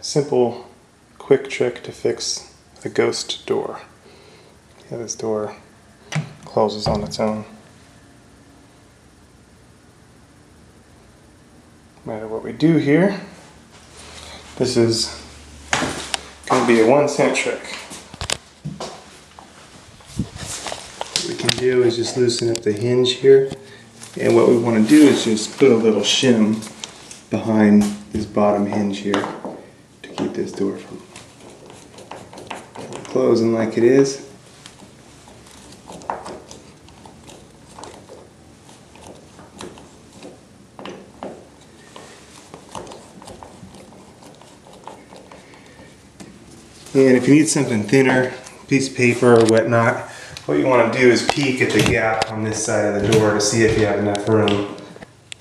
simple, quick trick to fix the ghost door. Yeah, this door closes on its own, no matter what we do here. This is going to be a 1 cent trick. What we can do is just loosen up the hinge here, and what we want to do is just put a little shim behind this bottom hinge here to keep this door from closing like it is. And if you need something thinner, piece of paper or whatnot, what you want to do is peek at the gap on this side of the door to see if you have enough room.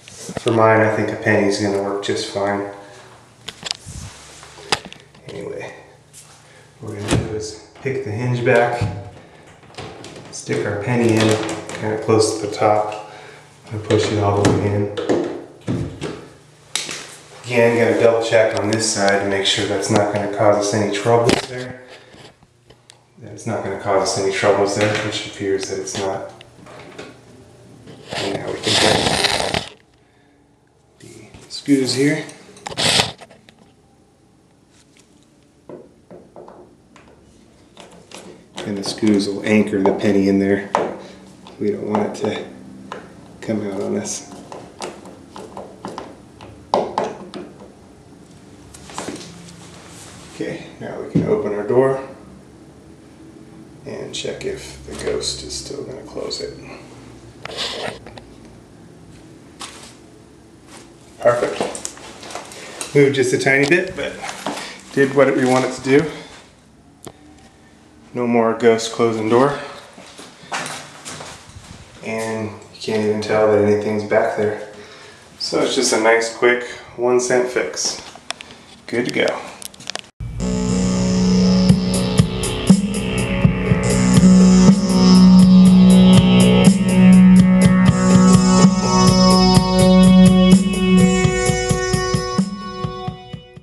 For mine, I think a penny is going to work just fine. Anyway, what we're going to do is pick the hinge back, stick our penny in, kind of close to the top, and push it all the way in. Again, going to double check on this side to make sure that's not going to cause us any troubles there. It's not going to cause us any troubles there, which appears that it's not. And now we can screws here. And the screws will anchor the penny in there. We don't want it to come out on us. Okay, now we can open our door and check if the ghost is still going to close it. Perfect. Moved just a tiny bit, but did what we wanted to do. No more ghost closing door. And you can't even tell that anything's back there. So it's just a nice quick 1 cent fix. Good to go.